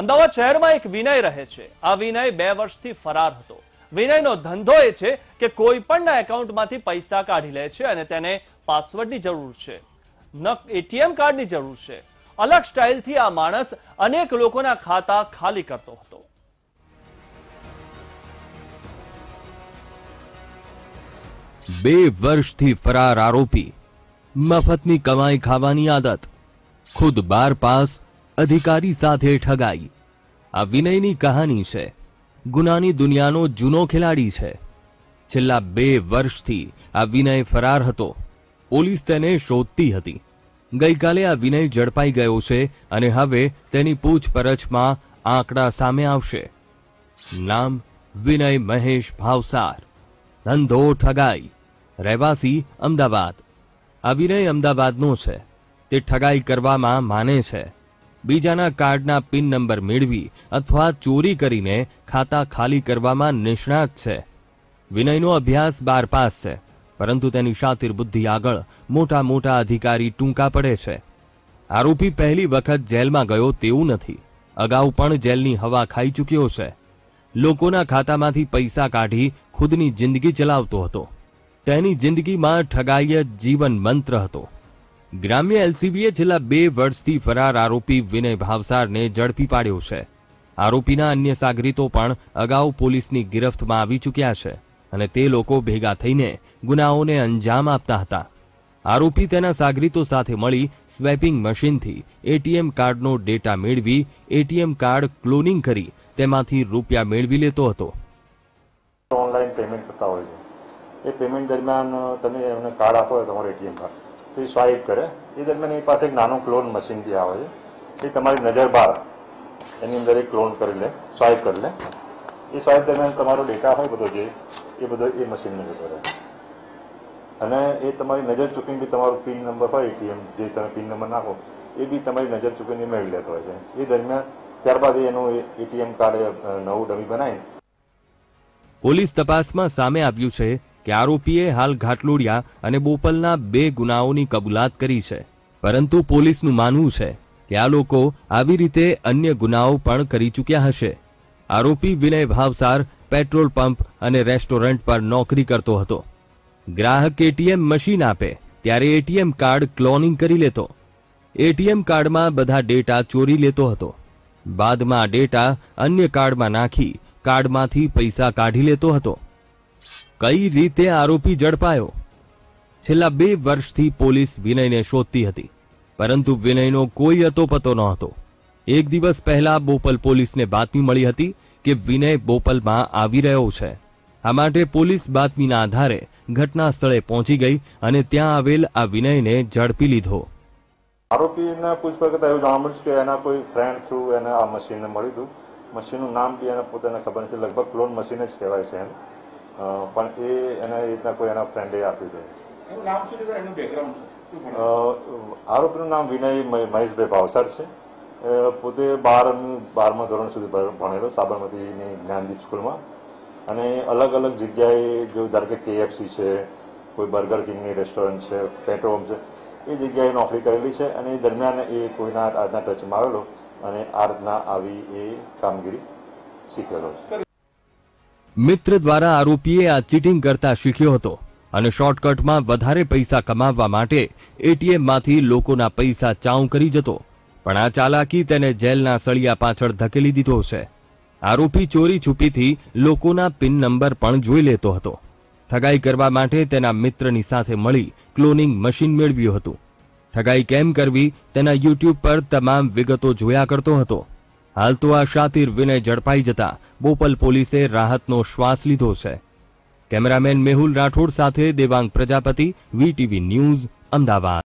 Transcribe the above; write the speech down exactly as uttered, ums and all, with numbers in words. અમદાવાદ શહેરમાં એક વિનય રહે છે। આ વિનય બે વર્ષથી ફરાર હતો। વિનયનો ધંધો એ છે કે કોઈ પણના એકાઉન્ટમાંથી પૈસા કાઢી લે છે અને તેને પાસવર્ડની જરૂર છે, ન એટીએમ કાર્ડની જરૂર છે। અલગ સ્ટાઇલથી આ માણસ અનેક લોકોના ખાતા ખાલી કરતો હતો। બે વર્ષથી ફરાર આરોપી, મફતની કમાઈ ખાવાની આદત, खुद बार पास अधिकारी साथे ठगाई। आ विनयनी कहानी छे। गुनानी दुनियानो जूनो खिलाड़ी छे। छेल्ला बे वर्षथी आ विनय फरार हतो। पुलिस तेने शोधती हती। गई काले आ विनय झड़पाई गयो छे अने हवे तेनी पूछपरछ मां आंकड़ा सामे आवशे। नाम विनय महेश भावसार, धंधो ठगाई, रहवासी अमदावाद। आ विनय अमदावादनो छे। તે ઠગાઈ કરવામાં માને છે। બીજાના કાર્ડના પિન નંબર મેળવી અથવા ચોરી કરીને ખાતા ખાલી કરવામાં નિષ્ણાત છે। વિનયનો અભ્યાસ બાર પાસ છે, પરંતુ તેની શાતિર બુદ્ધિ આગળ મોટા મોટા અધિકારી ટૂંકા પડે છે। આરોપી પહેલી વખત જેલમાં ગયો તેવું નથી, અગાઉ પણ જેલની હવા ખાઈ ચૂક્યો છે। લોકોના ખાતામાંથી પૈસા કાઢી ખુદની જિંદગી ચલાવતો હતો। તેની જિંદગીમાં ઠગાઈ જ જીવન મંત્ર હતો। ग्राम्य एलसीबीए छेल्ला बे वर्षथी फरार आरोपी विनय भावसार ने झड़पी पाड्यो छे। आरोपीना अन्य सागरीतो पण अगाऊ पोलीसनी गिरफ्तमां आवी चुक्या छे अने ते लोको भेगा थईने गुनाओने अंजाम आपता हता। आरोपी तेना सागरीतो साथे मळी स्वेपिंग मशीनथी एटीएम कार्डनो डेटा मेळवी एटीएम कार्ड क्लोनिंग करी तेमांथी रूपिया मेळवी लेतो हतो। ऑनलाइन पेमेंट करता होय छे। ए पेमेंट दरमियान तमे एमने कार्ड आपो होय तमारो एटीएम कार्ड तो स्वाइप करे। ये दरमियान पास एक नानो क्लोन मशीन भी आवे छे। नजर बार एनी अंदर एक क्लोन कर ले, स्वाइप कर ले। ये स्वाइप दरमियान तमारो डेटा होय बधो जे ए बधो ए मशीन में जतो रहे अने ए तमारी नजर चूकीने भी तमारो पिन नंबर होय एटीएम जे तमे पिन नंबर नाखो ए भी तमारी नजर चूकीने मेळवी लेतो होय छे। ए दरमियान त्यारबाद एनो एटीएम कार्ड नवो डमी बनावी पुलिस तपासमां सामे आव्युं छे કે આરોપીએ હાલ ઘાટલોડિયા અને બોપલના બે ગુનાઓની કબૂલાત કરી છે, પરંતુ પોલીસનું માનવું છે કે આ લોકો આવી રીતે અન્ય ગુનાઓ પણ કરી ચૂક્યા હશે। આરોપી વિનય ભાવસાર પેટ્રોલ પંપ અને રેસ્ટોરન્ટ પર નોકરી કરતો હતો। ગ્રાહક એટીએમ મશીન આપે ત્યારે એટીએમ કાર્ડ ક્લોનિંગ કરી લેતો। એટીએમ કાર્ડમાં બધા ડેટા ચોરી લેતો હતો, બાદમાં આ ડેટા અન્ય કાર્ડમાં નાખી કાર્ડમાંથી પૈસા કાઢી લેતો હતો। कई रीते आरोपी झड़पायो। छेल्ला बे वर्षथी पोलीस विनयने शोधती हती, परंतु विनयनो कोई अतो पतो नहोतो। एक दिवस पहला बोपल पोलीसने बातमी मळी हती के विनय बोपलमां आवी रह्यो छे। आ माटे पोलीस बातमीना आधारे घटना स्थळे पहोंची गई अने त्यां आवेल आ विनयने झड़पी लीधो। आरोपीना पूछपर करता एवुं जाणवा मळ्युं के एना कोई फ्रेंड थ्रू एने आ मशीनने मळ्युं हतुं। मशीननुं नाम बी एने पोताने खबर छे, लगभग क्लोन मशीन ज कहेवाय छे। आरोपी नाम विनय महेश भाई भावसार छे। बारमू धोरण सुधी भणेलो साबरमती गांधी स्कूल में अने अलग अलग जग्याए जो धारो के केएफसी छे, कोई बर्गर किंग रेस्टोरंट छे, पेट्रोल पंप छे, ए जग्याए नौकरी करेली छे अने दरमियान ए कोईना आजना टच में आवेलो अने आजना आवी ए कामगीरी शीखेलो छे। मित्र द्वारा आरोपीए आ चीटिंग करता शीख्यो हतो अने शॉर्टकट में वधारे पैसा कमावा माटे एटीएम मांथी लोकोना पैसा चाऊ करी जतो, पण आ चालाकी तेने जेलना सळिया पाछळ धकेली दीधो छे। आरोपी चोरी छुपीथी लोकोना पिन नंबर पण जोई लेतो हतो। ठगाई करवा माटे तेना मित्रनी साथे मळी क्लोनिंग मशीन मेळव्युं हतुं। ठगाई केम करवी तेना यूट्यूब पर तमाम विगतो जोया करतो हतो। हाल तो आ शातिर विनय झड़पाई जता बोपल पोलीसे राहतनो श्वास लीधो छे। कैमरामेन मेहुल राठोड साथे देवांग प्रजापति, वीटीवी न्यूज, अमदावाद।